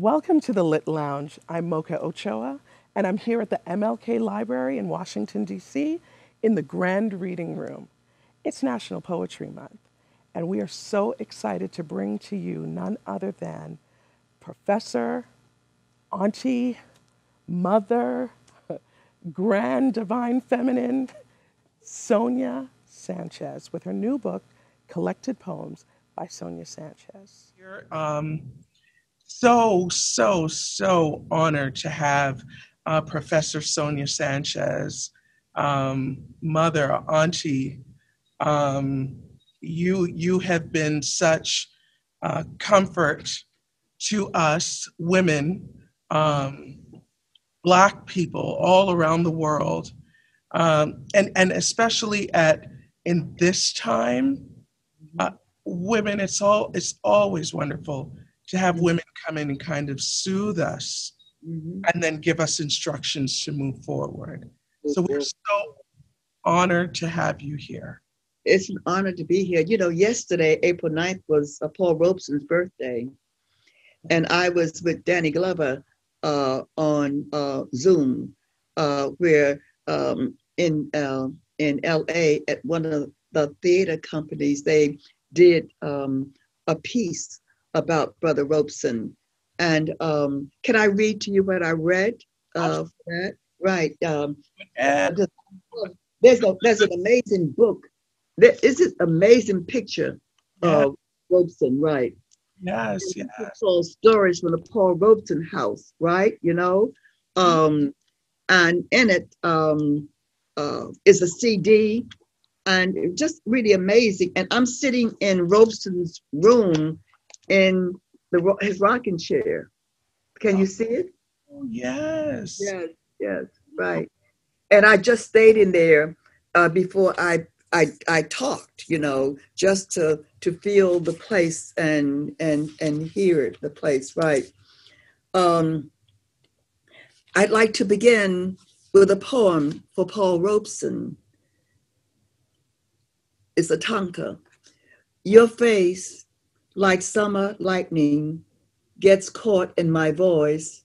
Welcome to the Lit Lounge. I'm Mocha Ochoa, and I'm here at the MLK Library in Washington, D.C. in the Grand Reading Room. It's National Poetry Month, and we are so excited to bring to you none other than Professor, Auntie, Mother, Grand Divine Feminine, Sonia Sanchez, with her new book, Collected Poems by Sonia Sanchez. You're so honored to have Professor Sonia Sanchez, mother, auntie. You have been such comfort to us women, Black people all around the world, and especially in this time, women. It's always wonderful to have women come in and kind of soothe us, and then give us instructions to move forward. So we're so honored to have you here. It's an honor to be here. You know, yesterday, April 9th, was Paul Robeson's birthday. And I was with Danny Glover on Zoom, where in LA at one of the theater companies, they did a piece about Brother Robeson. And can I read to you what I read? That? Right. There's an amazing book. There is this amazing picture of Robeson, right? Yes, yes. It's all stories from the Paul Robeson house, right? You know, and in it is a CD, and just really amazing. And I'm sitting in Robeson's room in his rocking chair. Can you see it? Yes. Yes, yes, right. And I just stayed in there before I talked, you know, just to feel the place and hear it, the place, right? I'd like to begin with a poem for Paul Robeson. It's a tanka. Your face, like summer lightning, gets caught in my voice,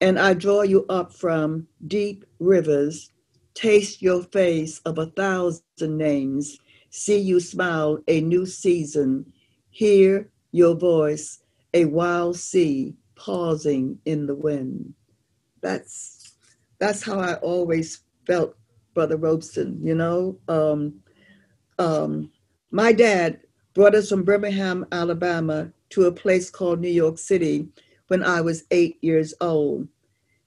and I draw you up from deep rivers. Taste your face of 1,000 names. See you smile a new season. Hear your voice, a wild sea pausing in the wind. That's how I always felt, Brother Robeson, you know? My dad brought us from Birmingham, Alabama, to a place called New York City when I was 8 years old.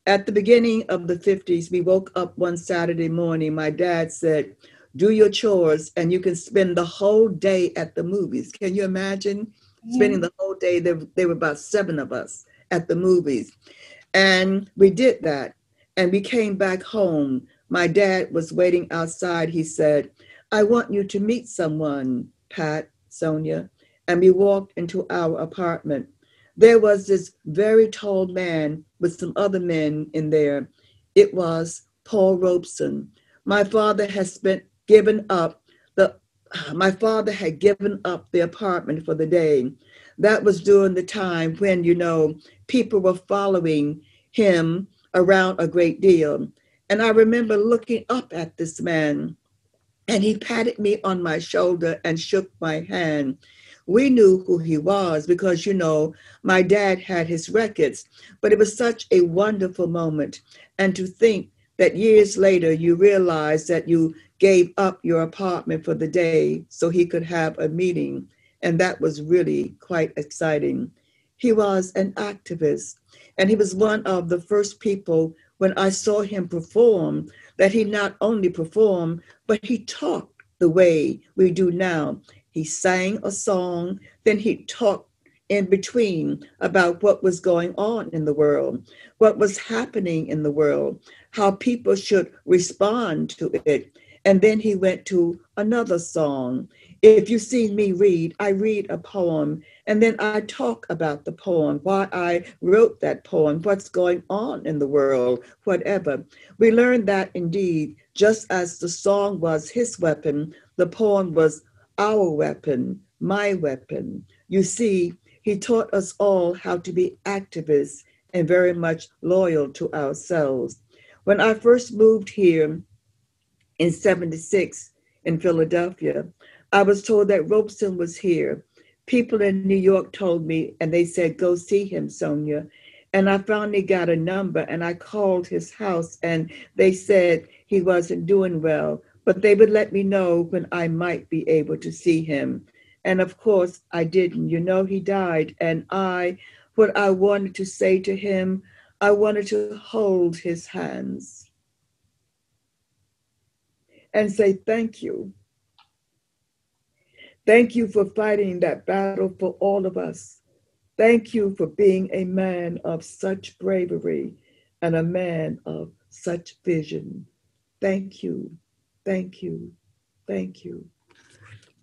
At the beginning of the 50s, we woke up one Saturday morning. My dad said, do your chores and you can spend the whole day at the movies. Can you imagine spending the whole day? There were about 7 of us at the movies. And we did that. And we came back home. My dad was waiting outside. He said, I want you to meet someone, Pat, Sonia. And we walked into our apartment. There was this very tall man with some other men in there. It was Paul Robeson. My father had given up the apartment for the day. That was during the time when, you know, people were following him around a great deal. And I remember looking up at this man, and he patted me on my shoulder and shook my hand. We knew who he was because, you know, my dad had his records, but it was such a wonderful moment. And to think that years later, you realize that you gave up your apartment for the day so he could have a meeting. And that was really quite exciting. He was an activist, and he was one of the first people when I saw him perform that he not only performed, but he talked the way we do now. He sang a song, then he talked in between about what was going on in the world, what was happening in the world, how people should respond to it. And then he went to another song. If you see me read, I read a poem, and then I talk about the poem, why I wrote that poem, what's going on in the world, whatever. We learned that indeed, just as the song was his weapon, the poem was our weapon, my weapon. You see, He taught us all how to be activists and very much loyal to ourselves. When I first moved here in '76 in Philadelphia, I was told that Robeson was here. People in New York told me, and they said, go see him, Sonia. And I finally got a number and I called his house, and they said he wasn't doing well, but they would let me know when I might be able to see him. And of course I didn't, you know, he died. And what I wanted to say to him, I wanted to hold his hands and say, thank you. Thank you for fighting that battle for all of us. Thank you for being a man of such bravery and a man of such vision. Thank you, thank you, thank you.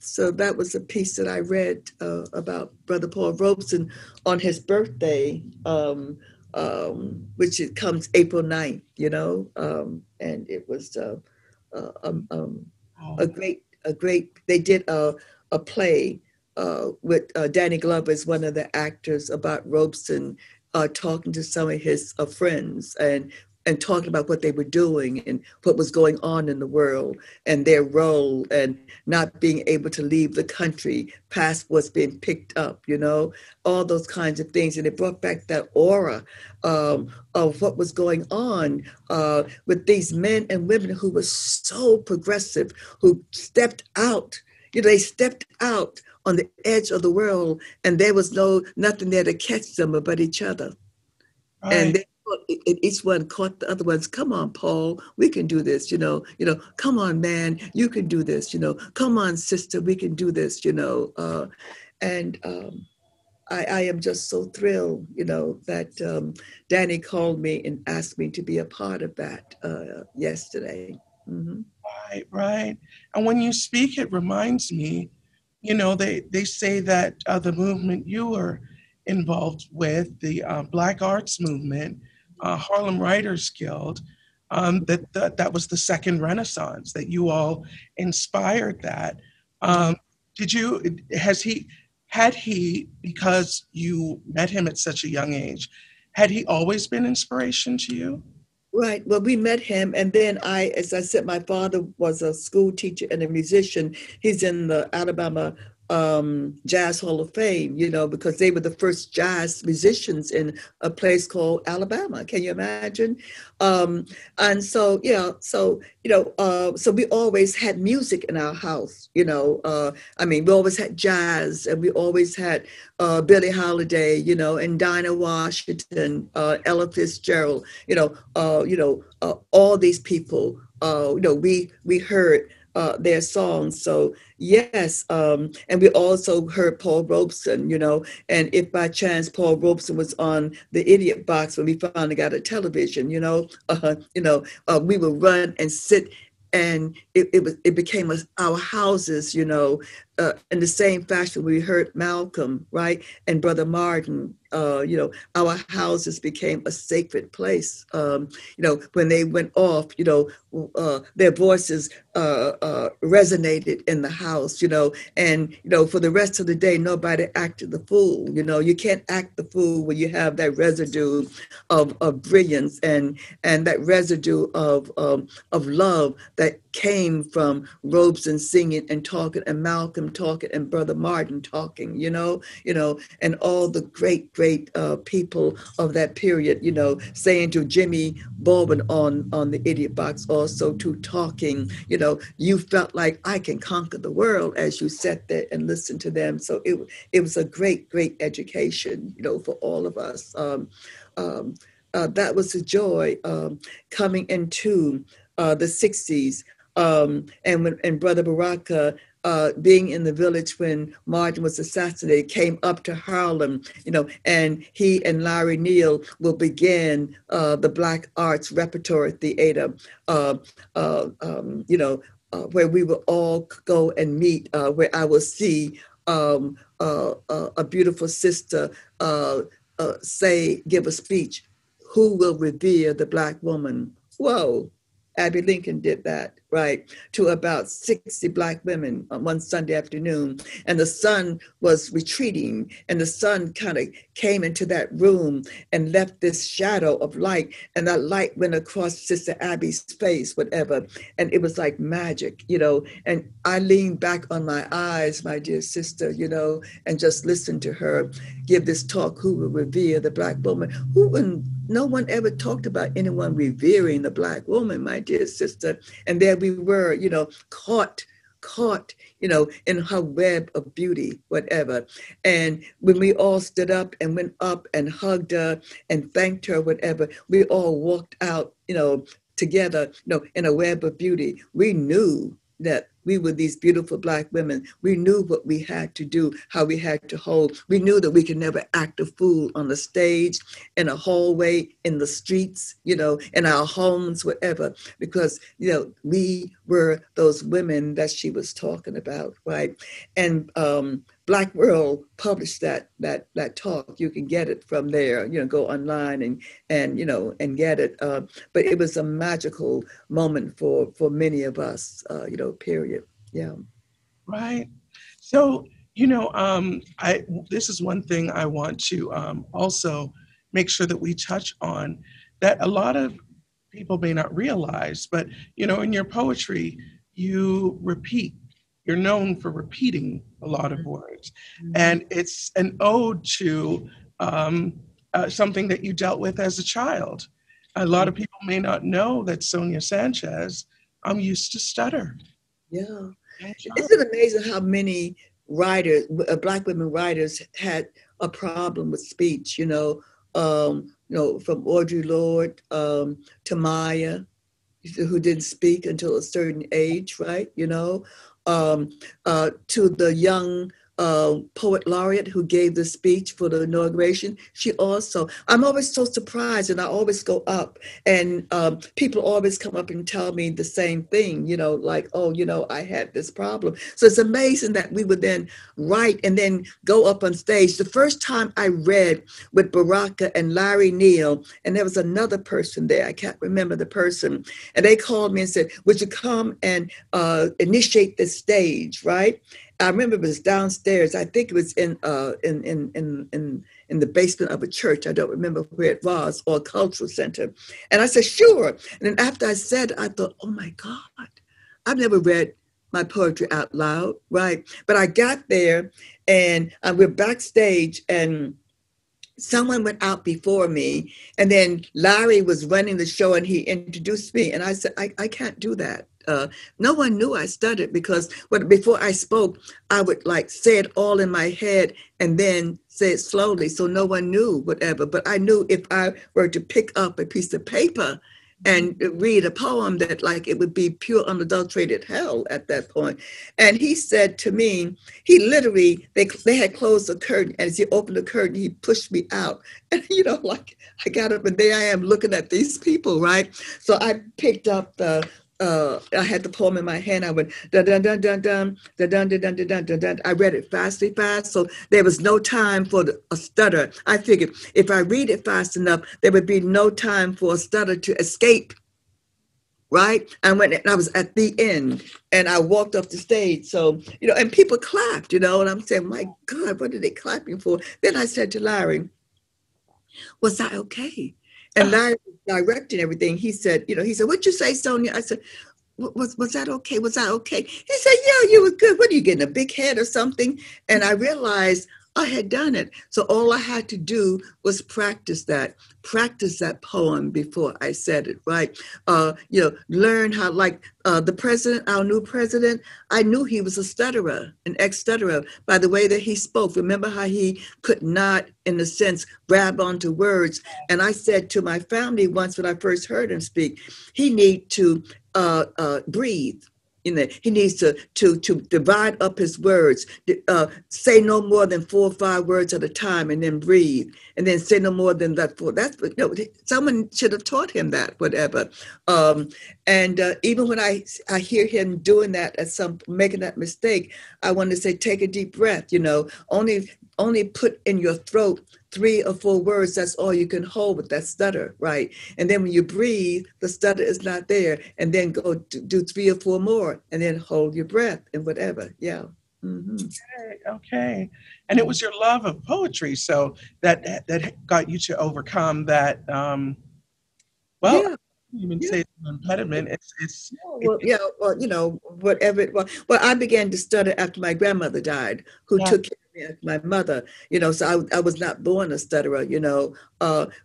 So that was a piece that I read about Brother Paul Robeson on his birthday, which it comes April 9th, you know? And it was a great, they did a play with Danny Glover as one of the actors about Robeson talking to some of his friends and talking about what they were doing and what was going on in the world and their role and not being able to leave the country, passports being picked up, you know, all those kinds of things. And it brought back that aura of what was going on with these men and women who were so progressive, who stepped out, you know, they stepped out on the edge of the world and there was nothing there to catch them but each other. All and right. Each one caught the other ones. Come on, Paul, we can do this, you know, come on, man, you can do this, you know, come on, sister, we can do this, you know. I am just so thrilled, you know, that Danny called me and asked me to be a part of that yesterday. Mm-hmm. Right, right. And when you speak, it reminds me, you know, they say that the movement you were involved with, the Black Arts Movement, Harlem Writers Guild, that was the second Renaissance, that you all inspired that. Because you met him at such a young age, had he always been inspiration to you? Right. Well, we met him, and then as I said, my father was a school teacher and a musician. He's in the Alabama Jazz Hall of Fame, you know, because they were the first jazz musicians in a place called Alabama. Can you imagine? So we always had music in our house, you know. We always had jazz, and we always had Billie Holiday, you know, and Dinah Washington, Ella Fitzgerald, all these people, we heard their songs. So yes, and we also heard Paul Robeson, you know, and if by chance Paul Robeson was on the Idiot Box when we finally got a television, we would run and sit, and it became our houses, you know, in the same fashion we heard Malcolm, right, and Brother Martin. Our houses became a sacred place. When they went off, their voices resonated in the house, and for the rest of the day, nobody acted the fool. You know, you can't act the fool when you have that residue of brilliance and that residue of love that came from Robeson singing and talking and Malcolm talking and Brother Martin talking, and all the great people of that period, saying to Jimmy Baldwin on the Idiot Box, also to talking, you felt like I can conquer the world as you sat there and listened to them. So it was a great, great education, for all of us. That was a joy coming into the 60s. And Brother Baraka, being in the village when Martin was assassinated, came up to Harlem, and he and Larry Neal will begin the Black Arts Repertory Theater, where we will all go and meet, where I will see a beautiful sister give a speech, who will revere the Black woman? Whoa, Abby Lincoln did that, right, to about 60 Black women on one Sunday afternoon. And the sun was retreating, and the sun kind of came into that room and left this shadow of light, and that light went across Sister Abby's face, whatever. And it was like magic, you know, and I leaned back on my eyes, my dear sister, you know, and just listened to her give this talk, who will revere the Black woman, who wouldn't. No one ever talked about anyone revering the Black woman, my dear sister. And there we were, you know, caught, you know, in her web of beauty, whatever. And when we all stood up and went up and hugged her and thanked her, whatever, we all walked out, you know, together, you know, in a web of beauty. We knew that we were these beautiful Black women. We knew what we had to do, how we had to hold. We knew that we could never act a fool on the stage, in a hallway, in the streets, you know, in our homes, whatever, because, you know, we were those women that she was talking about, right? And Black World published that talk. You can get it from there, you know, go online and you know, and get it. But it was a magical moment for many of us, you know, period. Yeah. Right. So, you know, this is one thing I want to also make sure that we touch on, that a lot of people may not realize, but, you know, in your poetry, you repeat. You're known for repeating a lot of words. Mm-hmm. And it's an ode to something that you dealt with as a child. A lot of people may not know that Sonia Sanchez, I'm used to stutter. Yeah. Isn't it amazing how many writers, Black women writers, had a problem with speech, you know, from Audre Lorde to Maya, who didn't speak until a certain age, right, you know, to the young poet laureate who gave the speech for the inauguration. She also, I'm always so surprised, and I always go up, and people always come up and tell me the same thing, you know, like, oh, you know, I had this problem. So it's amazing that we would then write and then go up on stage. The first time I read with Baraka and Larry Neal, and there was another person there, I can't remember the person, and they called me and said, would you come and initiate this stage, right? I remember it was downstairs. I think it was in the basement of a church. I don't remember where it was, or a cultural center. And I said, sure. And then after I said, I thought, oh my God, I've never read my poetry out loud, right? But I got there, and we're backstage, and someone went out before me, and then Larry was running the show, and he introduced me, and I said, I can't do that. No one knew I stuttered, because before I spoke, I would like say it all in my head and then say it slowly. So no one knew, whatever. But I knew if I were to pick up a piece of paper and read a poem, that like it would be pure unadulterated hell at that point. And he said to me, he literally, they had closed the curtain, and as he opened the curtain, he pushed me out. And you know, like I got up, and there I am looking at these people, right? So I picked up the I had the poem in my hand. I went dun dun dun dun dun dun dun dun dun dun dun. I read it fast, so there was no time for a stutter. I figured if I read it fast enough, there would be no time for a stutter to escape. Right? I was at the end, and I walked off the stage. So, you know, and people clapped, you know, and I'm saying, my God, what are they clapping for? Then I said to Larry, was I okay? And Larry directing everything, he said, you know, he said, what'd you say, Sonia? I said, was that okay? Was I okay? He said, yeah, you were good. What are you getting, a big head or something? And I realized I had done it. So all I had to do was practice that poem before I said it, right? You know, learn how, like the president, our new president, I knew he was a stutterer, an ex-stutterer, by the way that he spoke. Remember how he could not, in a sense, grab onto words. And I said to my family once when I first heard him speak, he need to breathe. You know, he needs to divide up his words, say no more than 4 or 5 words at a time, and then breathe, and then say no more than that. That's, you know, someone should have taught him that, whatever. And even when I hear him doing that, making that mistake, I want to say, take a deep breath, you know, only only put in your throat 3 or 4 words, that's all you can hold with that stutter, right? And then when you breathe, the stutter is not there, and then go do 3 or 4 more, and then hold your breath and whatever, yeah. Mm-hmm. Okay. And it was your love of poetry, so that got you to overcome that, well, yeah. Say it's an impediment. Whatever it was. Well, I began to stutter after my grandmother died, who took care of my mother, so I was not born a stutterer,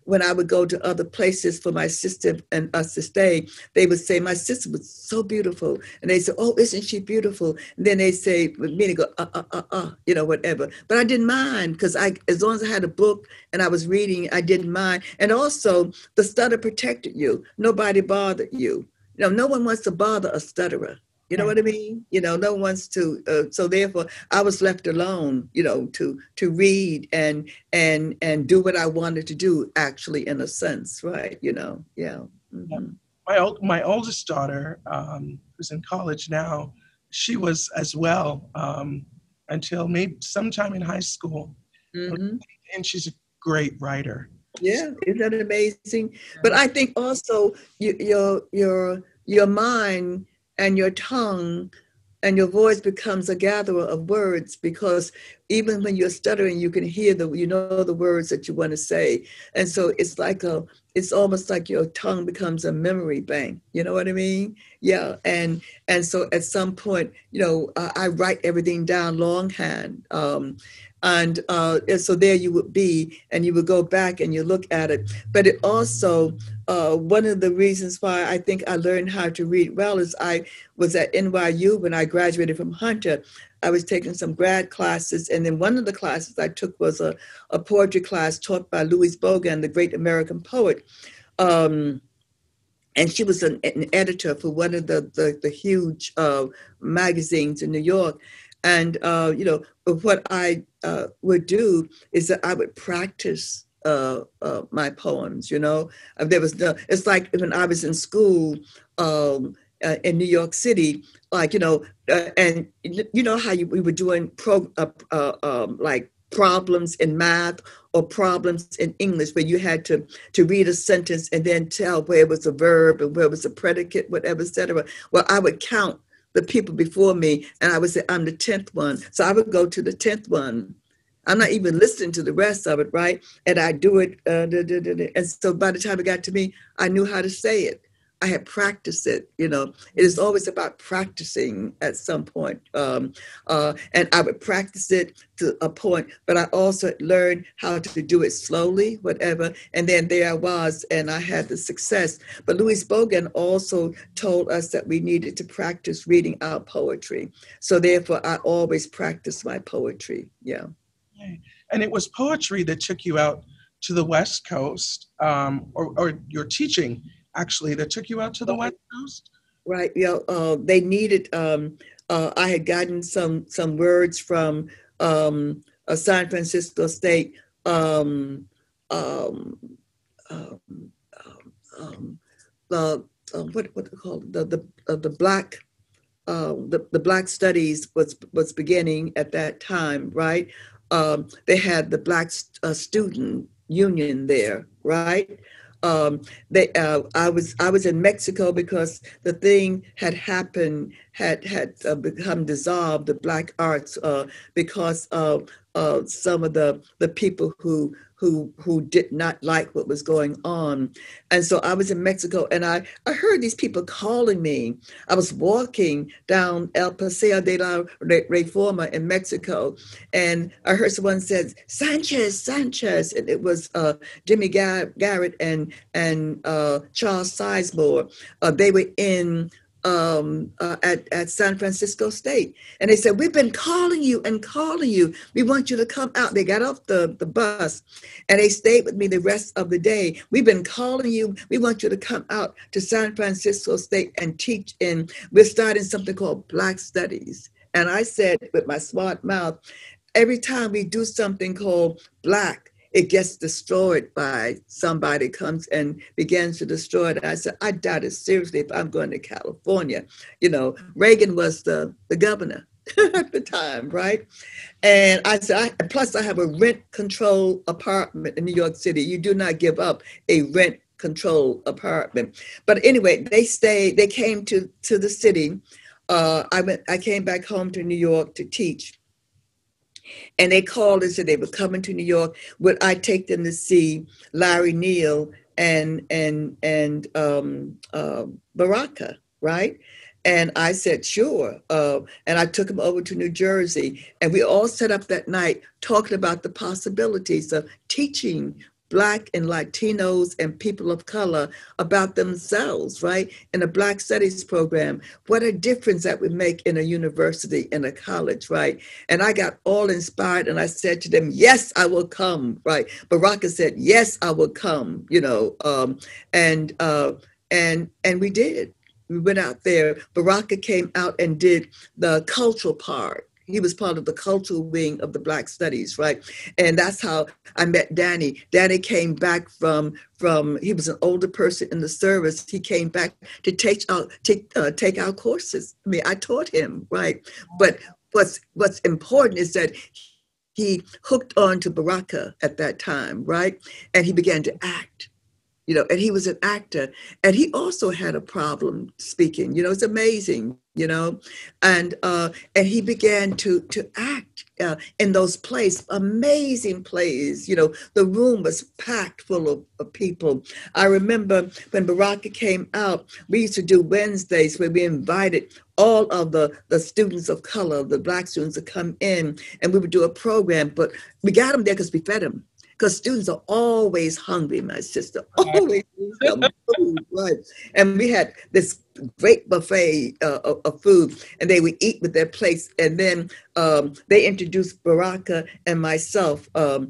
when I would go to other places for my sister and us to stay, they would say, my sister was so beautiful. And they said, oh, isn't she beautiful? And then they say, meaning go, whatever. But I didn't mind because as long as I had a book and I was reading, I didn't mind. And also the stutter protected you. Nobody bothered you. No one wants to bother a stutterer. You know what I mean? No one wants to. So therefore, I was left alone. To read and do what I wanted to do. Actually, in a sense, right? Yeah. Mm-hmm. My oldest daughter, who's in college now, she was as well until maybe sometime in high school, mm-hmm. And she's a great writer. Yeah, isn't that amazing? Yeah. But I think also your mind. And your tongue and your voice becomes a gatherer of words, because even when you're stuttering, you can hear the words that you want to say. And so it's almost like your tongue becomes a memory bank. You know what I mean? Yeah. And so at some point, I write everything down longhand. And so there you would be, and you would go back and you look at it. But it also, one of the reasons why I think I learned how to read well is I was at NYU when I graduated from Hunter. I was taking some grad classes, and then one of the classes I took was a poetry class taught by Louise Bogan, the great American poet. And she was an editor for one of the huge magazines in New York. And, what I would do is that I would practice my poems, There was it's like when I was in school in New York City, and how we were doing problems in math or problems in English, where you had to read a sentence and then tell where it was a verb and where it was a predicate, whatever, et cetera. Well, I would count the people before me, and I would say, I'm the 10th one. So I would go to the 10th one. I'm not even listening to the rest of it, right? And I do it. And so by the time it got to me, I knew how to say it. I had practiced it, It is always about practicing at some point. And I would practice it to a point, but I also learned how to do it slowly, whatever. And then there I was, and I had the success. But Louise Bogan also told us that we needed to practice reading our poetry. So therefore, I always practice my poetry, yeah. And it was poetry that took you out to the West Coast, or your teaching, actually, that took you out to the West Coast? Right, they needed, I had gotten some words from San Francisco State, what they call the Black, the Black Studies was beginning at that time, right? They had the Black Student Union there, right? I was in Mexico because the thing had happened, had become dissolved, the Black Arts, because of some of the people who did not like what was going on. And so I was in Mexico, and I heard these people calling me. I was walking down El Paseo de la Reforma in Mexico, and I heard someone said, Sanchez. And it was Jimmy Garrett and Charles Sizemore. They were in at San Francisco State. And they said, we've been calling you. We want you to come out. They got off the bus, and they stayed with me the rest of the day. We've been calling you. We want you to come out to San Francisco State and teach. And we're starting something called Black Studies. And I said with my smart mouth, every time we do something called Black, it gets destroyed by somebody comes and begins to destroy it. I said, I doubt it seriously if I'm going to California. Reagan was the governor. at the time, right? And I said, plus I have a rent-controlled apartment in New York City. You do not give up a rent-controlled apartment. But anyway, they stayed. They came to the city. I came back home to New York to teach. And they called and said they were coming to New York. Would I take them to see Larry Neal and Baraka, right? And I said, sure. And I took him over to New Jersey. And we all set up that night talking about the possibilities of teaching Black and Latinos and people of color about themselves, right? In a Black Studies program, what a difference that would make in a university, in a college, right? And I got all inspired and I said to them, yes, I will come, right? Baraka said, yes, I will come, you know, and we did. We went out there. Baraka came out and did the cultural part. He was part of the cultural wing of the Black Studies, right? And that's how I met Danny. Danny came back from he was an older person in the service. He came back to take our courses. I mean, I taught him, right? But what's important is that he hooked on to Baraka at that time, right? And he began to act. You know, and he was an actor, and he also had a problem speaking. You know, it's amazing. You know, and he began to act in those plays, amazing plays. You know, the room was packed full of people. I remember when Baraka came out, we used to do Wednesdays where we invited all of the students of color, the Black students, to come in, and we would do a program. But we got them there because we fed them. Because students are always hungry, my sister, always need some food, right? And we had this great buffet of food, and they would eat with their plates. And then they introduced Baraka and myself to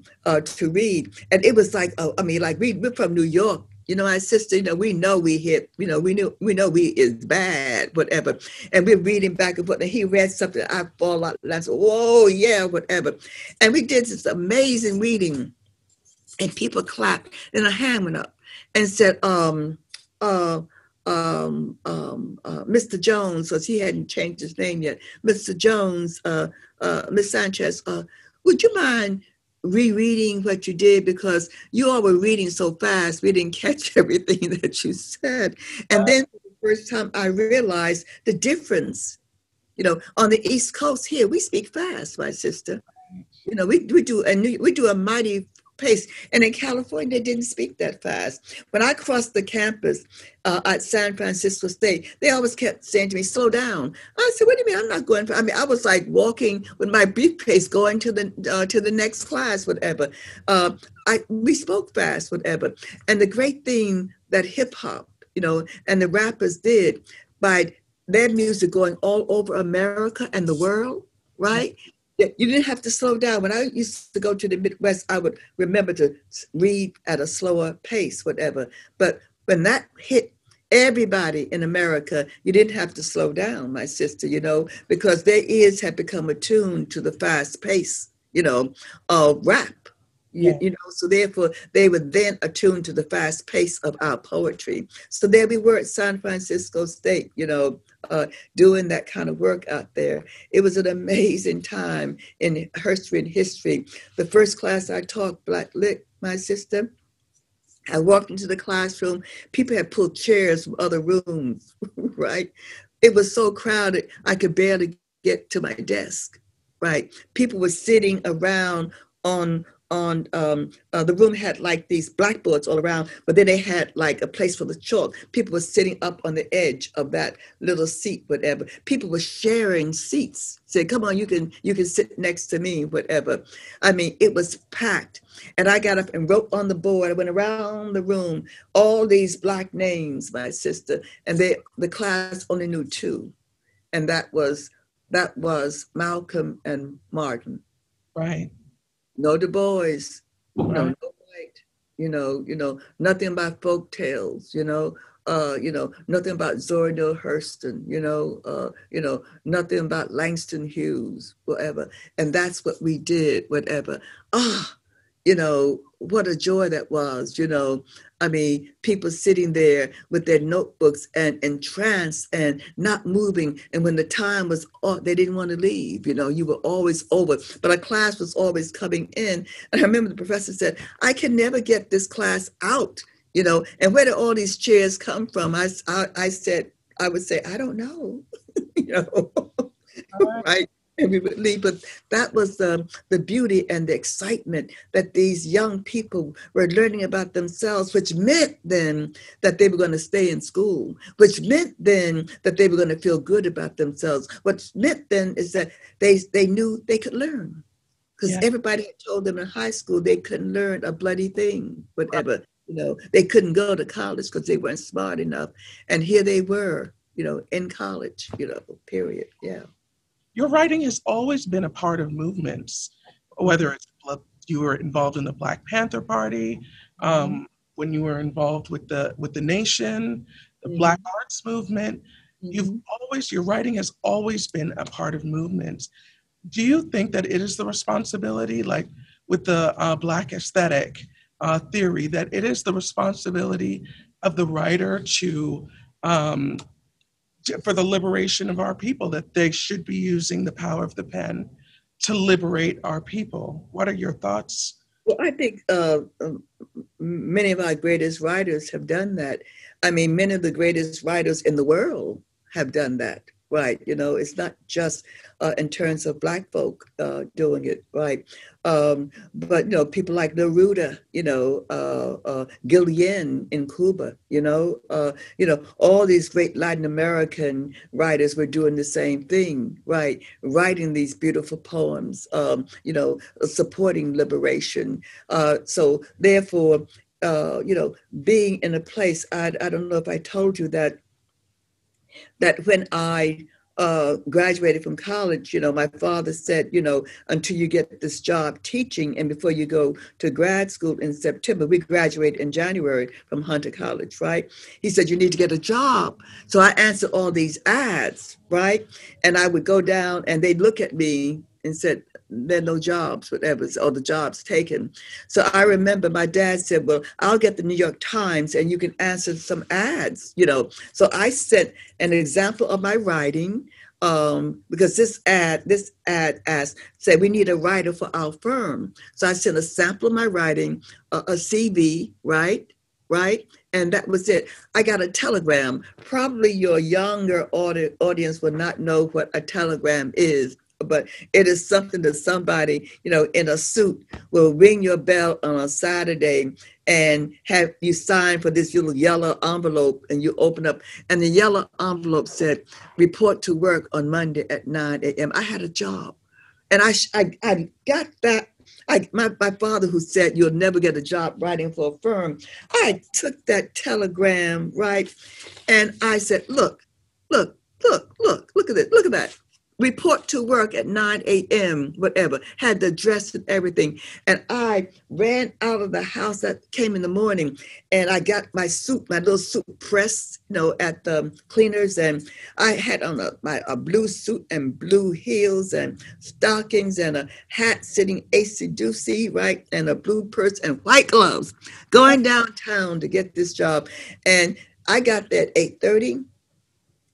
Reed. And it was like, I mean, like Reed, we're from New York. You know, my sister, you know, we know we hit, you know, we know we is bad, whatever. And we're reading back and forth, and he read something, I fall out, and I said, whoa, yeah, whatever. And we did this amazing reading. And people clapped, and a hand went up and said, Mr. Jones, because he hadn't changed his name yet, Mr. Jones, Ms. Sanchez, would you mind rereading what you did? Because you all were reading so fast, we didn't catch everything that you said. And then for the first time I realized the difference. You know, on the East Coast here, we speak fast, my sister. You know, we do a mighty pace. And in California, they didn't speak that fast. When I crossed the campus at San Francisco State, they always kept saying to me, slow down. I said, what do you mean? I'm not going. I mean, I was like walking with my briefcase going to the next class, whatever. We spoke fast, whatever. And the great thing that hip hop, you know, and the rappers did by their music going all over America and the world, right? Mm-hmm. You didn't have to slow down. When I used to go to the Midwest, I would remember to read at a slower pace, whatever. But when that hit everybody in America, you didn't have to slow down, my sister, you know, because their ears had become attuned to the fast pace, you know, of rap. Yeah. You know, so therefore they were then attuned to the fast pace of our poetry. So there we were at San Francisco State, you know, doing that kind of work out there. It was an amazing time in history. The first class I taught, Black Lit, my sister, I walked into the classroom. People had pulled chairs from other rooms, right? It was so crowded, I could barely get to my desk, right? People were sitting around the room had like these blackboards all around, but then they had like a place for the chalk. People were sitting up on the edge of that little seat, whatever. People were sharing seats. Say, come on, you can sit next to me, whatever. I mean, it was packed. And I got up and wrote on the board. I went around the room, all these Black names, my sister, and the class only knew two. And that was Malcolm and Martin. Right. No Du Bois, no white, you know, nothing about folk tales, you know, nothing about Zora Neale Hurston, you know, nothing about Langston Hughes, whatever. And that's what we did, whatever. Ah, you know, what a joy that was, you know. I mean, people sitting there with their notebooks and entranced and not moving. And when the time was off, they didn't want to leave. You know, you were always over. But a class was always coming in. And I remember the professor said, I can never get this class out, you know. And where did all these chairs come from? I said, I would say, I don't know, you know, right? And we would leave, but that was the beauty and the excitement that these young people were learning about themselves, which meant then that they were going to stay in school, which meant then that they were going to feel good about themselves. What meant then is that they knew they could learn, because everybody had told them in high school they couldn't learn a bloody thing, whatever, you know, they couldn't go to college because they weren't smart enough. And here they were, you know, in college, you know, period. Yeah. Your writing has always been a part of movements, whether it's you were involved in the Black Panther Party, when you were involved with the Nation, the Black Arts Movement. Your writing has always been a part of movements. Do you think that it is the responsibility, like with the Black aesthetic theory, that it is the responsibility of the writer for the liberation of our people, that they should be using the power of the pen to liberate our people? What are your thoughts? Well, I think many of our greatest writers have done that. I mean, many of the greatest writers in the world have done that, right? You know, it's not just in terms of Black folk doing it, right? But, you know, people like Neruda, you know, Guillen in Cuba, you know, all these great Latin American writers were doing the same thing, right? Writing these beautiful poems, you know, supporting liberation. So therefore, you know, being in a place, I don't know if I told you that when I graduated from college, you know, my father said, you know, until you get this job teaching and before you go to grad school in September, we graduate in January from Hunter College, right? He said, you need to get a job. So I answered all these ads, right? And I would go down and they'd look at me and said, there are no jobs, whatever, or the jobs taken. So I remember my dad said, well, I'll get the New York Times and you can answer some ads, you know. So I sent an example of my writing because this ad asked, said, we need a writer for our firm. So I sent a sample of my writing, a CV, right? And that was it. I got a telegram. Probably your younger audience will not know what a telegram is, but it is something that somebody, you know, in a suit will ring your bell on a Saturday and have you sign for this little yellow envelope, and you open up and the yellow envelope said, report to work on Monday at 9 a.m. I had a job and I got that. My father, who said you'll never get a job writing for a firm, I took that telegram, right? And I said, look at this, look at that. Report to work at 9 a.m., whatever, had the dress and everything. And I ran out of the house. That came in the morning, and I got my suit, my little suit pressed, you know, at the cleaners. And I had on a blue suit and blue heels and stockings and a hat sitting AC-Ducey, right? And a blue purse and white gloves, going downtown to get this job. And I got there at 8:30.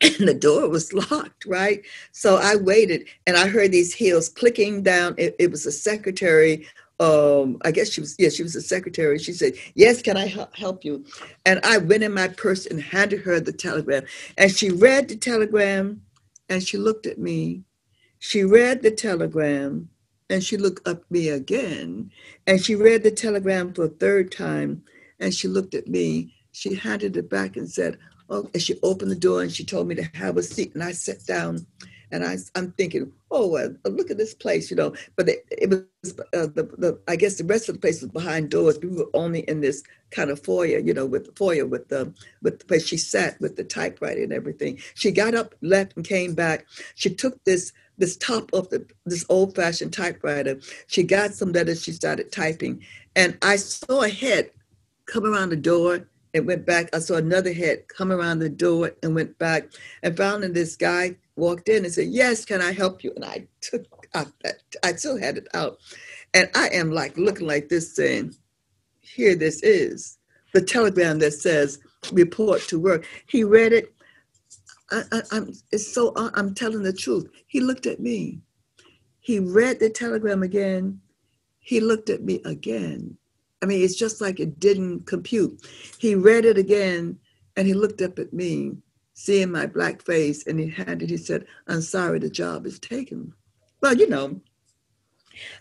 And the door was locked, right? So I waited and I heard these heels clicking down. It was a secretary. I guess she was a secretary. She said, yes, can I help you? And I went in my purse and handed her the telegram. And she read the telegram and she looked at me. She read the telegram and she looked at me again. And she read the telegram for a third time and she looked at me. She handed it back and said, oh, and she opened the door and she told me to have a seat. And I sat down and I'm thinking, oh, look at this place, you know. But it was, I guess the rest of the place was behind doors. We were only in this kind of foyer, you know, with the place she sat with the typewriter and everything. She got up, left and came back. She took this top of this old fashioned typewriter. She got some letters. She started typing. And I saw a head come around the door. It went back. I saw another head come around the door and went back, and found that this guy walked in and said, yes, can I help you? And I still had it out. And I am like looking like this saying, here this is. The telegram that says report to work. He read it. I'm telling the truth. He looked at me. He read the telegram again. He looked at me again. I mean, it's just like it didn't compute. He read it again, and he looked up at me, seeing my black face, and he said, I'm sorry, the job is taken. Well, you know,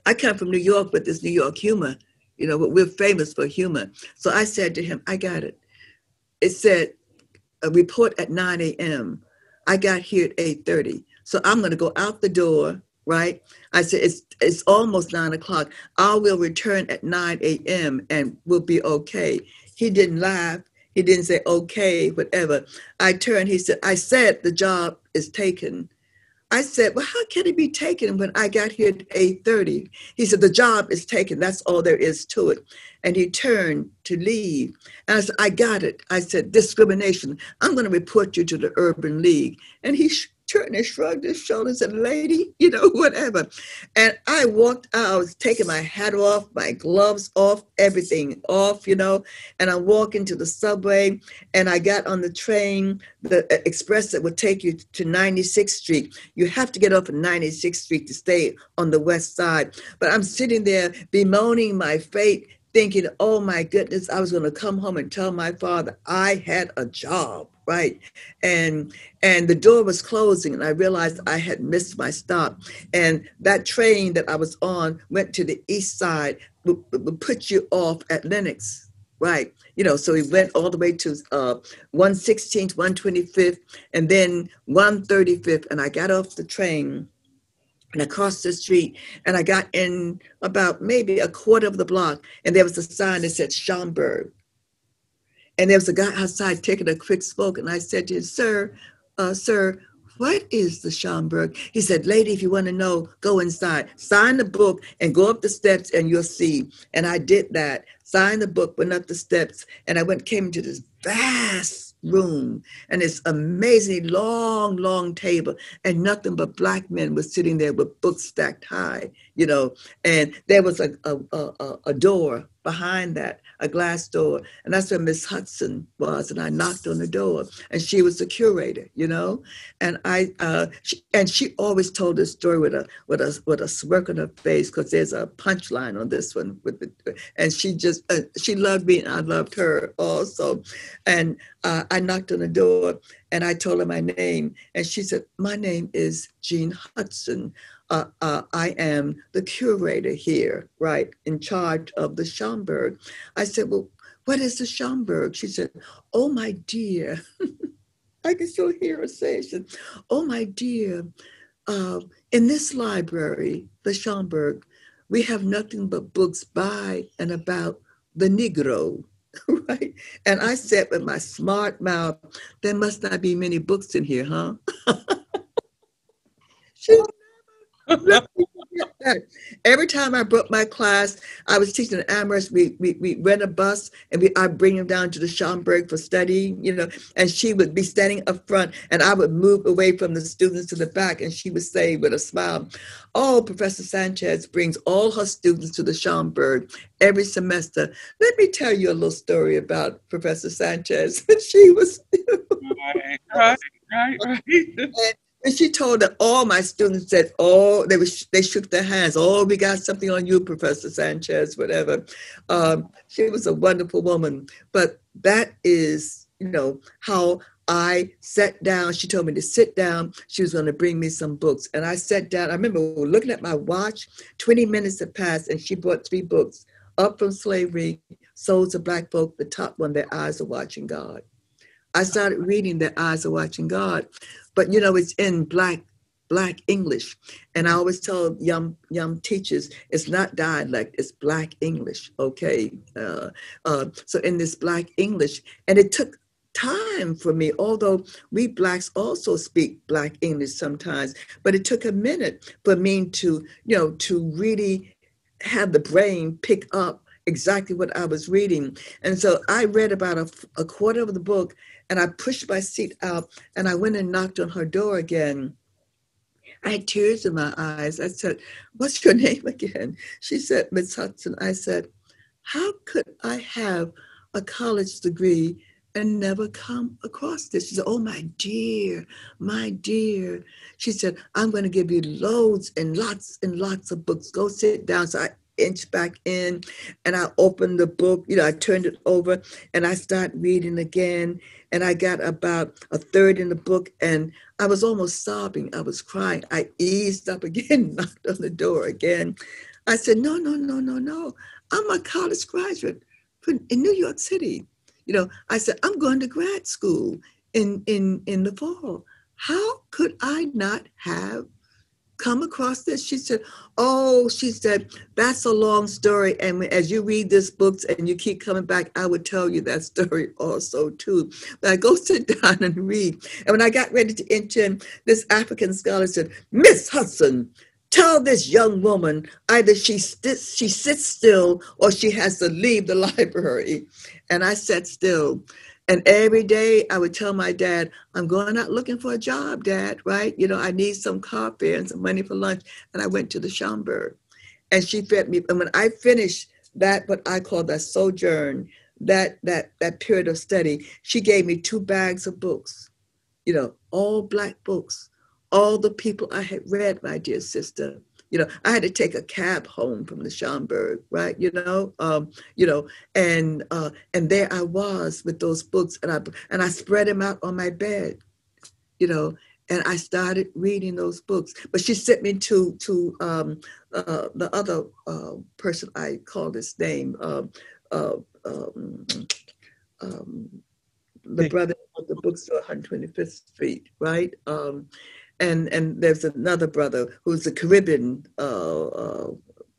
I come from New York with this New York humor. You know, we're famous for humor. So I said to him, I got it. It said, a report at 9 a.m. I got here at 8:30. So I'm going to go out the door, right? I said, it's almost 9 o'clock. I will return at 9 a.m. and we'll be okay. He didn't laugh. He didn't say, okay, whatever. I turned, he said, I said, the job is taken. I said, well, how can it be taken when I got here at 8:30? He said, the job is taken. That's all there is to it. And he turned to leave. And I said, I got it. I said, discrimination. I'm going to report you to the Urban League. And he turned and shrugged his shoulders and said, lady, you know, whatever. And I walked out. I was taking my hat off, my gloves off, everything off, you know. And I'm walking to the subway. And I got on the train, the express that would take you to 96th Street. You have to get off at 96th Street to stay on the west side. But I'm sitting there bemoaning my fate, thinking, oh, my goodness, I was going to come home and tell my father I had a job. Right. And the door was closing, and I realized I had missed my stop. And that train that I was on went to the east side, would put you off at Lenox. Right. You know, so we went all the way to 116th, 125th, and then 135th. And I got off the train and across the street, and I got in about maybe a quarter of the block. And there was a sign that said Schomburg. And there was a guy outside taking a quick smoke. And I said to him, sir, what is the Schomburg? He said, lady, if you want to know, go inside. Sign the book and go up the steps and you'll see. And I did that. Signed the book, went up the steps. And I came into this vast room and this amazingly long, long table. And nothing but black men were sitting there with books stacked high, you know. And there was a door behind that, a glass door. And that's where Miss Hudson was. And I knocked on the door, and she was the curator, you know? And she always told this story with a smirk on her face, because there's a punchline on this one. And she loved me, and I loved her also. And I knocked on the door, and I told her my name. And she said, my name is Jean Hudson. I am the curator here, right, in charge of the Schomburg. I said, well, what is the Schomburg? She said, oh, my dear. I can still hear her say, she said, oh, my dear, in this library, the Schomburg, we have nothing but books by and about the Negro, right? And I said with my smart mouth, there must not be many books in here, huh? She every time I brought my class, I was teaching at Amherst, we rent a bus, and I'd bring them down to the Schomburg for studying, you know, and she would be standing up front, and I would move away from the students to the back, and she would say with a smile, oh, Professor Sanchez brings all her students to the Schomburg every semester. Let me tell you a little story about Professor Sanchez. She was... right. And she told that all my students said, oh, they shook their hands. Oh, we got something on you, Professor Sanchez, whatever. She was a wonderful woman. But that is, you know, how I sat down. She told me to sit down. She was going to bring me some books. And I sat down. I remember looking at my watch, 20 minutes had passed, and she brought 3 books, Up From Slavery, Souls of Black Folk, the top one, Their Eyes Are Watching God. I started reading Their Eyes Are Watching God. But, you know, it's in Black English. And I always tell young teachers, it's not dialect, it's Black English, okay? So in this Black English, and it took time for me, although we Blacks also speak Black English sometimes, but it took a minute for me to, you know, to really have the brain pick up exactly what I was reading. And so I read about a quarter of the book, and I pushed my seat out, and I went and knocked on her door again. I had tears in my eyes. I said, "What's your name again?" She said, "Miss Hudson." I said, "How could I have a college degree and never come across this?" She said, "Oh, my dear, my dear." She said, "I'm going to give you loads and lots of books. Go sit down." So I inched back in and I opened the book. You know, I turned it over and I started reading again. And I got about a third in the book and I was almost sobbing. I was crying. I eased up again, knocked on the door again. I said, "No, no, no, no, no. I'm a college graduate in New York City. You know," I said, "I'm going to grad school in the fall. How could I not have come across this?" She said, "Oh," she said, "that's a long story. And as you read this books and you keep coming back, I would tell you that story also too. But I go sit down and read." And when I got ready to enter in, this African scholar said, "Miss Hudson, tell this young woman either she sits still or she has to leave the library." And I sat still. And every day I would tell my dad, "I'm going out looking for a job, Dad, right? You know, I need some car fare and some money for lunch." And I went to the Schomburg and she fed me. And when I finished that, what I call that sojourn, that period of study, she gave me 2 bags of books, you know, all Black books. All the people I had read, my dear sister. You know, I had to take a cab home from the Schomburg, right? You know, and there I was with those books, and I spread them out on my bed, you know, and I started reading those books. But she sent me to the other person I call this name, the brother of the bookstore, 125th Street, right? And there's another brother who's a Caribbean,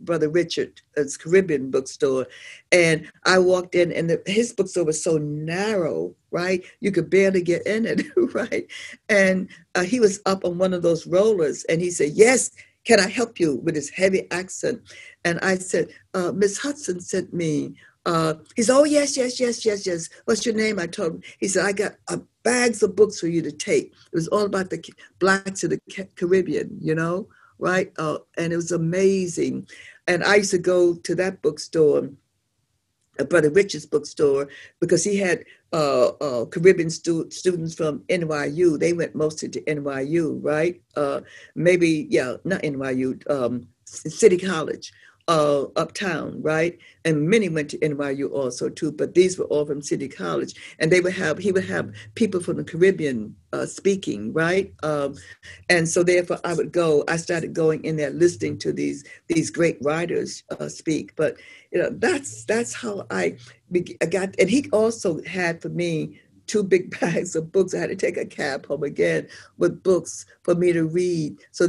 Brother Richard, it's Caribbean bookstore. And I walked in and his bookstore was so narrow, right? You could barely get in it, right? And he was up on one of those rollers and he said, "Yes, can I help you?" with his heavy accent. And I said, "Miss Hudson sent me." He said, "Oh, yes, yes, yes, yes, yes. What's your name?" I told him. He said, "I got bags of books for you to take." It was all about the Blacks of the Caribbean, you know, right? And it was amazing. And I used to go to that bookstore, Brother Richard's bookstore, because he had Caribbean students from NYU. They went mostly to NYU, right? Not NYU, City College. Uptown, right? And many went to NYU also too, but these were all from City College. And he would have people from the Caribbean speaking, right? And so therefore I would go, I started going in there listening to these great writers speak. But, you know, that's how I got, and he also had for me 2 big bags of books. I had to take a cab home again with books for me to read. So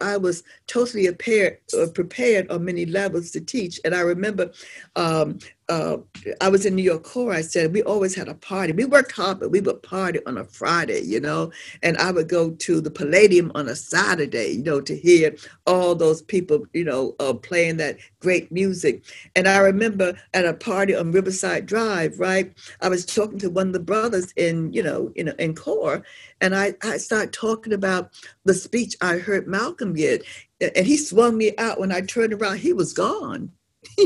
I was totally prepared on many levels to teach. And I remember I was in New York Corps. I said, we always had a party. We worked hard, but we would party on a Friday, you know, and I would go to the Palladium on a Saturday, you know, to hear all those people, you know, playing that great music. And I remember at a party on Riverside Drive, right, I was talking to one of the brothers in Corps, and I started talking about the speech I heard Malcolm give, and he swung me out. When I turned around, he was gone.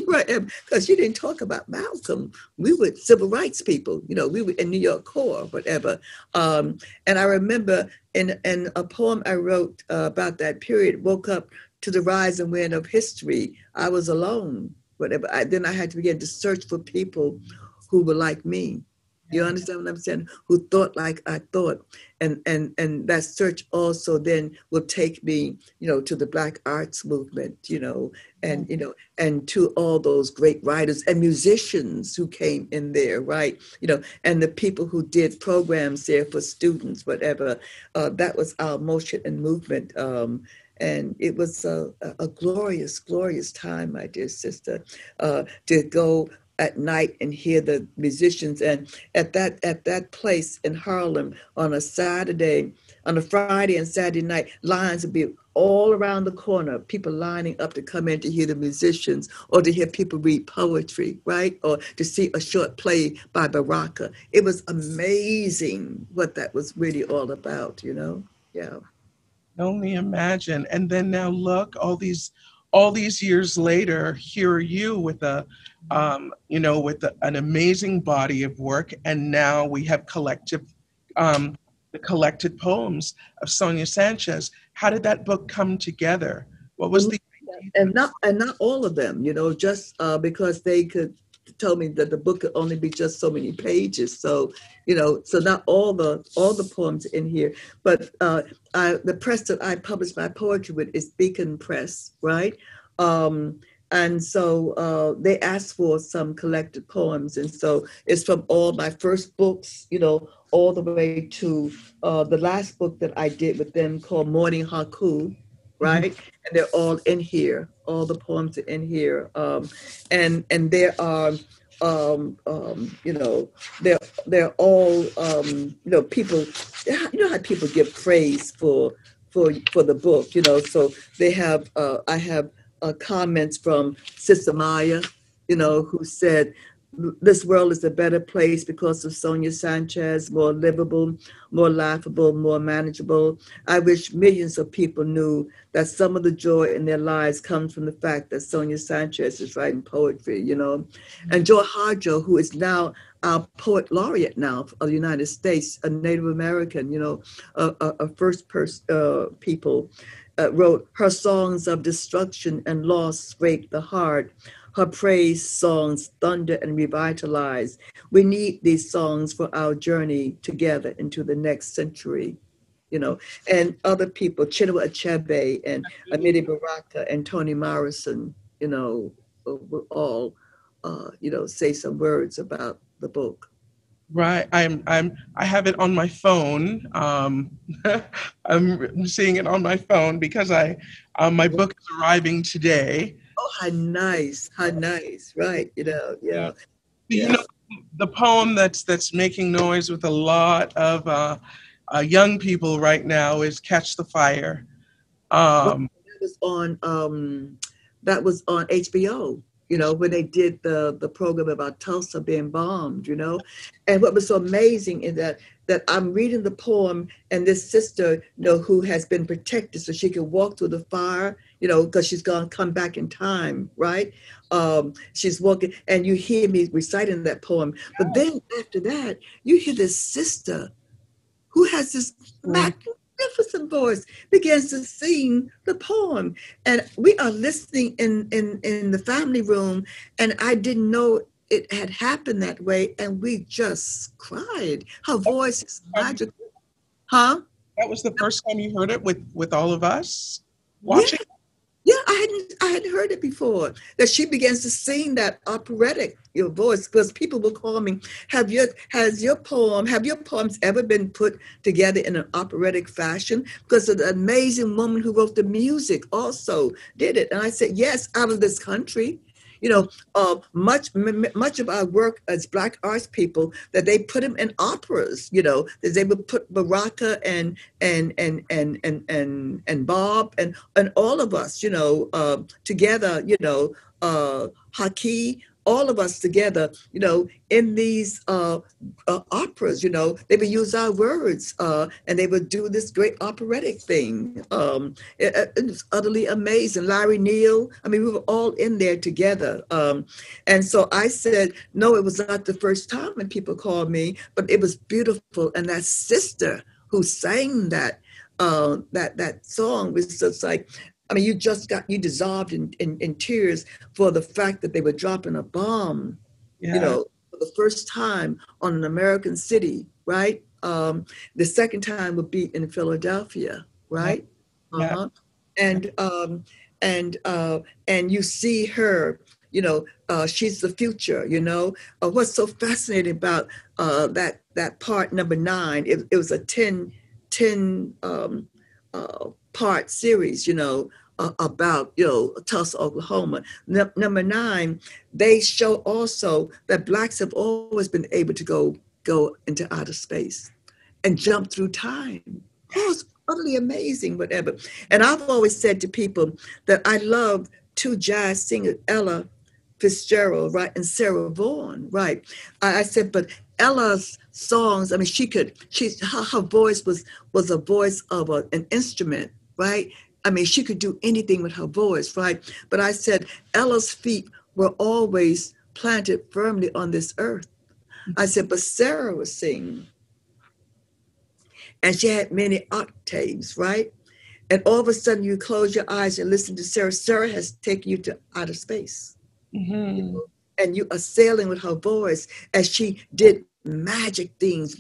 Right, because you didn't talk about Malcolm. We were civil rights people, you know. We were in New York Corps, whatever. And I remember in a poem I wrote about that period, woke up to the rise and wind of history. I was alone, whatever. Then I had to begin to search for people who were like me. You understand what I'm saying? Who thought like I thought. And that search also then will take me, you know, to the Black Arts Movement, you know, and, you know, and to all those great writers and musicians who came in there, right? You know, and the people who did programs there for students, whatever. That was our motion and movement. And it was a glorious, glorious time, my dear sister, to go at night and hear the musicians. And at that place in Harlem on a Friday and Saturday night, lines would be all around the corner, people lining up to come in to hear the musicians or to hear people read poetry, right? Or to see a short play by Baraka. It was amazing what that was really all about, you know? Yeah. only imagine. And then now look, all these years later, here are you with a, you know, with an amazing body of work. And now we have the collected poems of Sonia Sanchez. How did that book come together? What was the idea? And not all of them, you know, just because they could tell me that the book could only be just so many pages. So, you know, so not all the poems in here, but the press that I published my poetry with is Beacon Press, right? And so they asked for some collected poems. And so it's from all my first books, you know, all the way to the last book that I did with them called Morning Haku, right? And they're all in here. All the poems are in here. And there are, you know, they're all, you know, people, you know how people give praise for the book, you know? So they have, I have comments from Sister Maya, you know, who said, "This world is a better place because of Sonia Sanchez, more livable, more laughable, more manageable. I wish millions of people knew that some of the joy in their lives comes from the fact that Sonia Sanchez is writing poetry, you know." And Joy Harjo, who is now our poet laureate now of the United States, a Native American, you know, a first person people, wrote, "Her songs of destruction and loss break the heart. Her praise songs thunder and revitalize. We need these songs for our journey together into the next century," you know. And other people, Chinua Achebe and Amiri Baraka and Toni Morrison, you know, will all, you know, say some words about the book. Right, I have it on my phone. I'm seeing it on my phone because I, my book is arriving today. Oh, how nice, right, you know, yeah. You know, the poem that's making noise with a lot of young people right now is Catch the Fire. That was on HBO, you know, when they did the program about Tulsa being bombed, you know. And what was so amazing is that I'm reading the poem, and this sister, you know, who has been protected so she can walk through the fire, you know, because she's going to come back in time, right? She's walking, and you hear me reciting that poem. But then after that, you hear this sister who has this magnificent voice begins to sing the poem. And we are listening in the family room, and I didn't know it had happened that way, and we just cried. Her voice is magical. Huh? That was the first time you heard it with all of us watching? Yeah, I hadn't heard it before, that she begins to sing that operatic, your voice, because people were calling me, have your poems ever been put together in an operatic fashion? Because an amazing woman who wrote the music also did it. And I said, yes, out of this country. You know, much of our work as Black arts people, that they put them in operas. You know, that they would put Baraka and Bob and all of us, you know, together. You know, Haki, all of us together. You know, in these operas, you know, they would use our words and they would do this great operatic thing. It was utterly amazing. Larry Neal, I mean, we were all in there together. And so I said, no, it was not the first time when people called me, but it was beautiful. And that sister who sang that song was just like, I mean, you dissolved in tears for the fact that they were dropping a bomb, yeah. You know, the first time on an American city, right? The second time would be in Philadelphia, right? Yeah. Uh-huh. And you see her, you know, she's the future, you know. What's so fascinating about that part number 9? It was a 10 part series, you know, about, you know, Tulsa, Oklahoma. Number 9, they show also that Blacks have always been able to go into outer space and jump through time. Oh, it's utterly amazing, whatever. And I've always said to people that I love 2 jazz singers, Ella Fitzgerald, right, and Sarah Vaughan, right. I said, but Ella's songs, I mean, her voice was a voice of an instrument, right? I mean, she could do anything with her voice, right? But I said, Ella's feet were always planted firmly on this earth. I said, but Sarah was singing. And she had many octaves, right? And all of a sudden you close your eyes and listen to Sarah. Sarah has taken you to outer space. Mm-hmm. You know? And you are sailing with her voice as she did magical things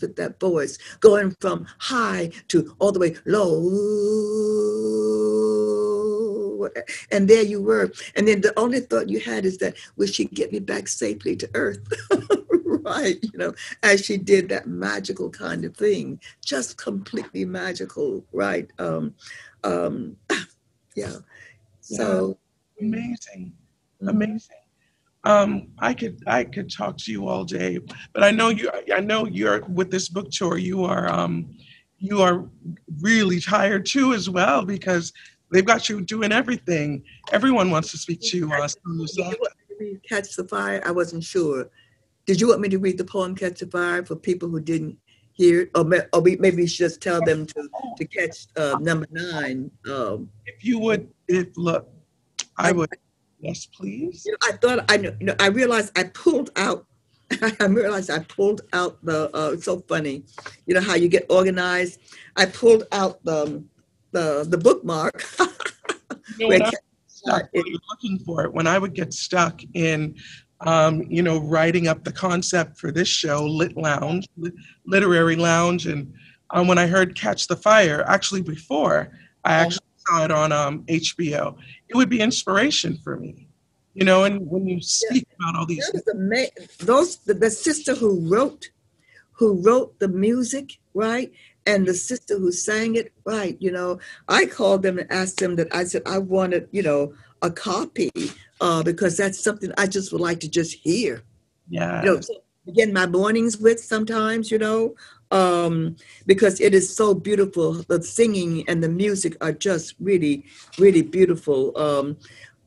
with that voice, going from high to all the way low. And there you were. And then the only thought you had is that, will she get me back safely to earth? Right, you know, as she did that magical kind of thing, just completely magical, right? Yeah. So amazing, amazing. I could talk to you all day, but I know you're with this book tour. You are really tired too as well, because they've got you doing everything. Everyone wants to speak to you. Catch the Fire. I wasn't sure. Did you want me to read the poem Catch the Fire for people who didn't hear it? Or maybe we should just tell them to catch number 9. If you would, I would. Yes, please. You know, I thought I knew. You know, I realized I pulled out. I realized I pulled out the. It's so funny, you know how you get organized. I pulled out the bookmark. You know, looking for it when I would get stuck in, you know, writing up the concept for this show, Lit Lounge, Literary Lounge, and when I heard Catch the Fire, actually before I saw it on HBO. It would be inspiration for me, you know. And when you speak about all these, the sister who wrote the music, right, and the sister who sang it, right. You know, I called them and asked them that. I said I wanted, you know, a copy because that's something I just would like to just hear. Yeah. You know, so begin my mornings with sometimes, you know. Because it is so beautiful. The singing and the music are just really, really beautiful.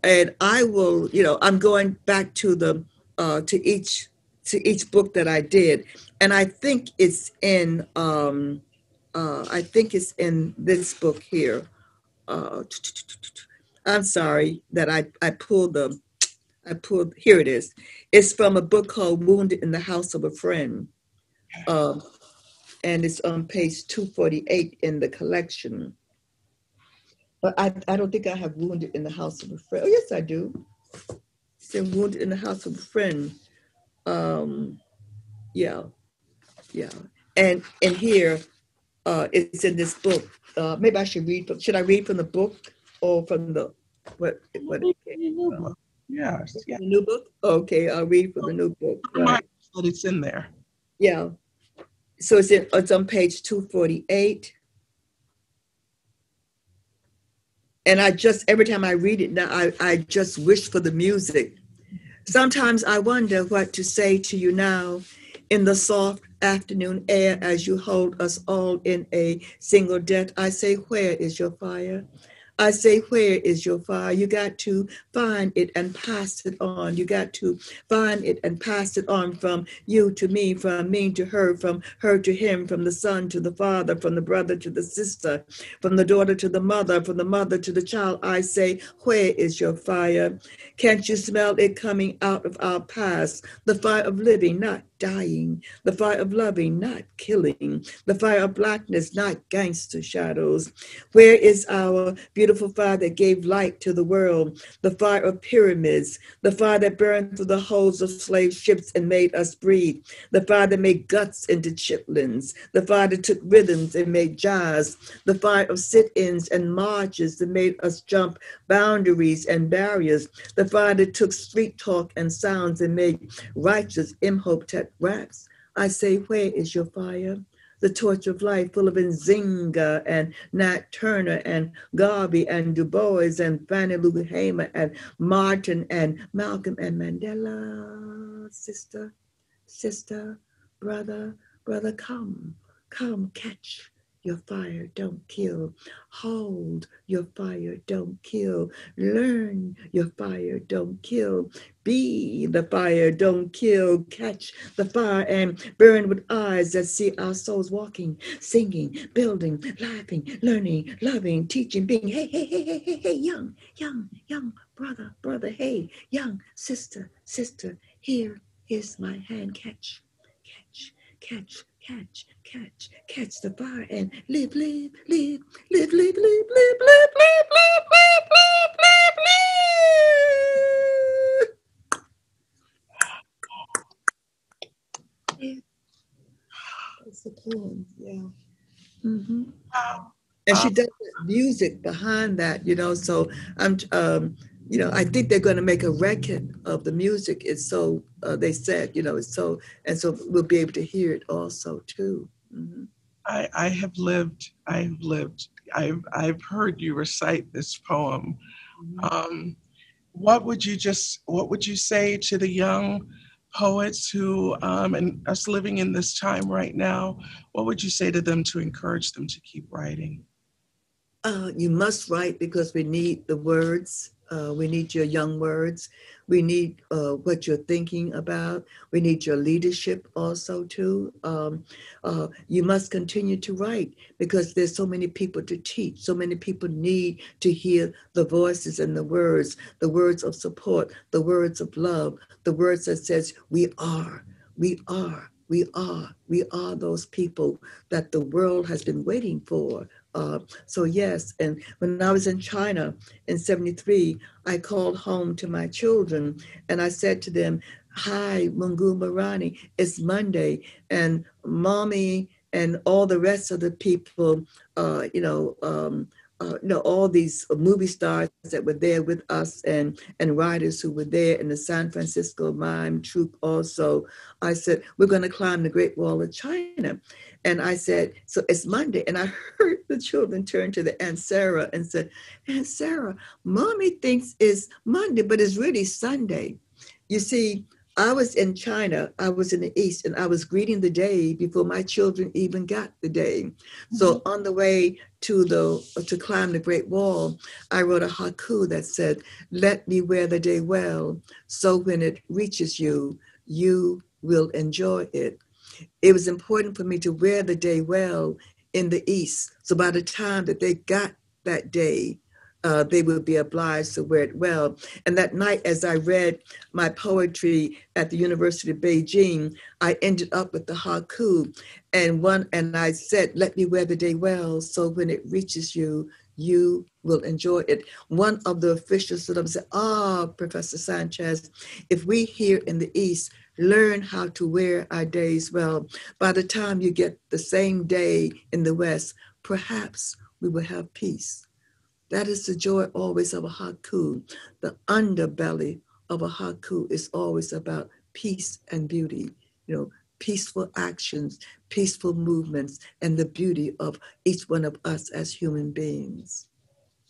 And I will, you know, I'm going back to the to each book that I did, and I think it's in this book here. I'm sorry that I pulled here it is. It's from a book called Wounded in the House of a Friend. And it's on page 248 in the collection. But I don't think I have Wounded in the House of a Friend. Oh, yes, I do. It's in Wounded in the House of a Friend. Yeah. And here, it's in this book. Maybe I should read. Should I read from the book or from the what? Yes. Yeah. The new book? Okay, I'll read from the new book. Right. But it's in there. Yeah. So it's on page 248. And I just, every time I read it now, I just wish for the music. Sometimes I wonder what to say to you now in the soft afternoon air as you hold us all in a single death. I say, where is your fire? I say, where is your fire? You got to find it and pass it on. You got to find it and pass it on from you to me, from me to her, from her to him, from the son to the father, from the brother to the sister, from the daughter to the mother, from the mother to the child. I say, where is your fire? Can't you smell it coming out of our past? The fire of living, not dying, the fire of loving, not killing, the fire of blackness, not gangster shadows. Where is our beautiful fire that gave light to the world, the fire of pyramids, the fire that burned through the holds of slave ships and made us breathe, the fire that made guts into chitlins, the fire that took rhythms and made jazz, the fire of sit-ins and marches that made us jump boundaries and barriers, the fire that took street talk and sounds and made righteous imhotep raps. I say, where is your fire? The torch of life full of Nzinga and Nat Turner and Garvey and Du Bois and Fannie Lou Hamer and Martin and Malcolm and Mandela. Sister, sister, brother, brother, come, come, catch your fire, don't kill. Hold your fire, don't kill. Learn your fire, don't kill. Be the fire, don't kill. Catch the fire and burn with eyes that see our souls walking, singing, building, laughing, learning, loving, teaching, being. Hey, hey, hey, hey, hey, hey, young, young, young brother, brother. Hey, young sister, sister. Here is my hand. Catch, catch, catch, catch, catch, catch the fire and live, live, live, live, live, live, live, live, live, live, live, live, live, live. It's the poem, yeah. Mm-hmm. And she does the music behind that, you know. So I'm, you know, I think they're going to make a record of the music. It's so, they said, you know, it's so, and so we'll be able to hear it also too. Mm-hmm. I've heard you recite this poem. Mm-hmm. What would you say to the young poets who, and us living in this time right now, what would you say to them to encourage them to keep writing? You must write because we need the words. We need your young words. We need what you're thinking about. We need your leadership also too. You must continue to write because there's so many people to teach. So many people need to hear the voices and the words of support, the words of love, the words that says, we are, we are, we are, we are those people that the world has been waiting for. So yes, and when I was in China in '73, I called home to my children and I said to them, hi, Mungu Marani, it's Monday and mommy and all the rest of the people, all these movie stars that were there with us and writers who were there in the San Francisco mime troupe also. I said, we're going to climb the Great Wall of China. And I said, so it's Monday. And I heard the children turn to the Aunt Sarah and said, Aunt Sarah, mommy thinks it's Monday, but it's really Sunday. You see, I was in China, I was in the East, and I was greeting the day before my children even got the day. Mm-hmm. So on the way to climb the Great Wall, I wrote a haiku that said, let me wear the day well, so when it reaches you, you will enjoy it. It was important for me to wear the day well in the East. So by the time that they got that day, they would be obliged to wear it well. And that night, as I read my poetry at the University of Beijing, I ended up with the haiku. And I said, let me wear the day well, so when it reaches you, you will enjoy it. One of the officials stood up and said, Professor Sanchez, if we here in the East learn how to wear our days well, by the time you get the same day in the West, perhaps we will have peace. That is the joy always of a haiku. The underbelly of a haiku is always about peace and beauty, you know, peaceful actions, peaceful movements, and the beauty of each one of us as human beings.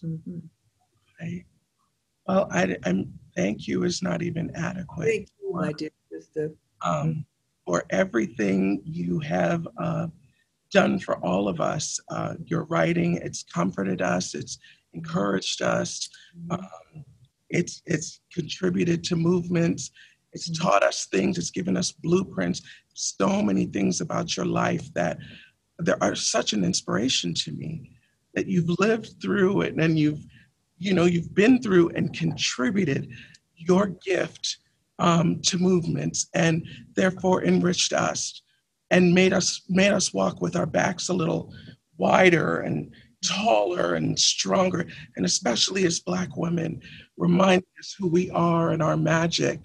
Mm-hmm. Right. Well, thank you is not even adequate. Thank you, my dear sister. For everything you have done for all of us. Your writing, it's comforted us, it's encouraged us, it's contributed to movements, it's taught us things, it's given us blueprints, so many things about your life that there are such an inspiration to me that you've lived through it and you've been through and contributed your gift to movements and therefore enriched us and made us walk with our backs a little wider and taller and stronger, and especially as Black women, reminding us who we are and our magic.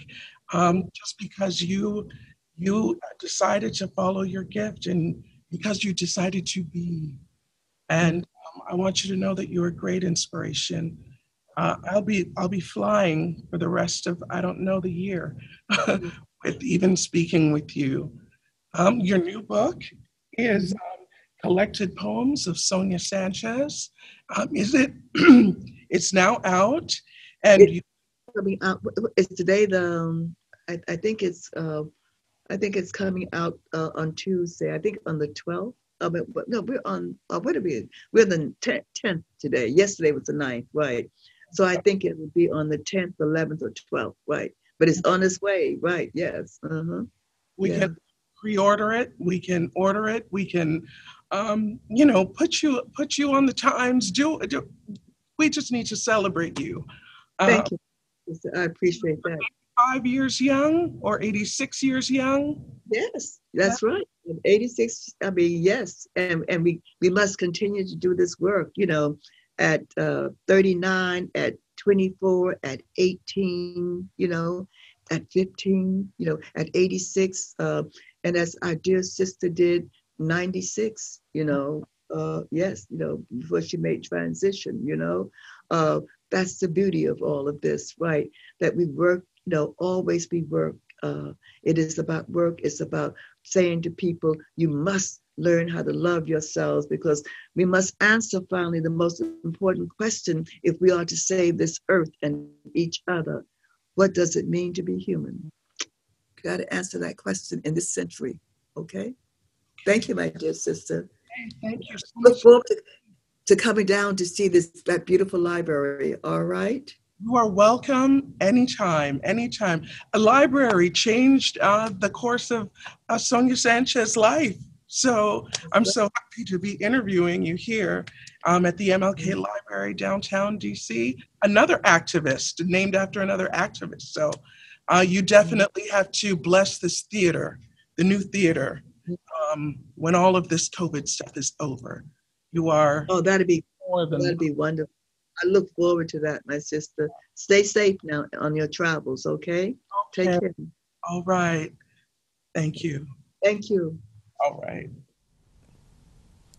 Just because you decided to follow your gift and because you decided to be. And I want you to know that you're a great inspiration. I'll be flying for the rest of, I don't know, the year, with even speaking with you. Your new book is Collected Poems of Sonia Sanchez. It's now out. And it's today, I think it's coming out on Tuesday, I think on the 12th but no, we're on, what are we? We're the 10th today. Yesterday was the 9th, right? So I think it would be on the 10th, 11th, or 12th, right? But it's on its way, right? Yes. We can pre-order it. We can order it. We can, you know, put you on the times. We just need to celebrate you. Thank you. I appreciate that. 85 years young or 86 years young? Yes, that's right. 86, I mean, yes. And we must continue to do this work, you know, at 39, at 24, at 18, you know, at 15, you know, at 86. And as our dear sister did, 96, you know, yes, you know, before she made transition, you know. That's the beauty of all of this, right? That we work, you know, always we work. It is about work. It's about saying to people, you must learn how to love yourselves, because we must answer finally the most important question if we are to save this earth and each other. What does it mean to be human? Got to answer that question in this century, okay? Thank you, my dear sister. Thank you. Look forward to coming down to see that beautiful library, all right? You are welcome anytime, anytime. A library changed the course of Sonia Sanchez's life. So I'm so happy to be interviewing you here at the MLK Library, downtown DC. Another activist, named after another activist. So you definitely have to bless this theater, the new theater, when all of this COVID stuff is over. You are. Oh, that'd be wonderful. I look forward to that, my sister. Stay safe now on your travels, okay? Take care. All right. Thank you. Thank you. All right.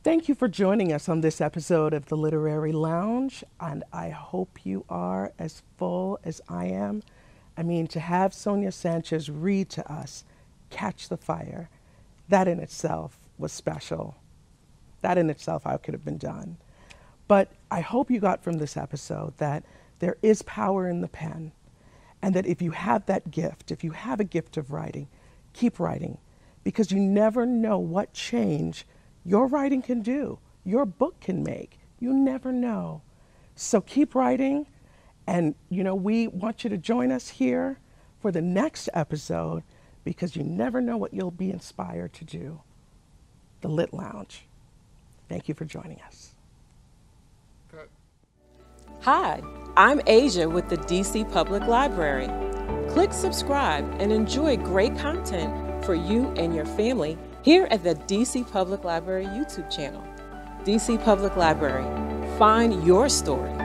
Thank you for joining us on this episode of The Literary Lounge, and I hope you are as full as I am. I mean, to have Sonia Sanchez read to us, Catch the Fire, that in itself was special. That in itself, how it could have been done. But I hope you got from this episode that there is power in the pen, and that if you have that gift, if you have a gift of writing, keep writing, because you never know what change your writing can do, your book can make. You never know. So keep writing, and you know, we want you to join us here for the next episode, because you never know what you'll be inspired to do. The Lit Lounge. Thank you for joining us. Hi, I'm Asia with the DC Public Library. Click subscribe and enjoy great content for you and your family here at the DC Public Library YouTube channel. DC Public Library, find your story.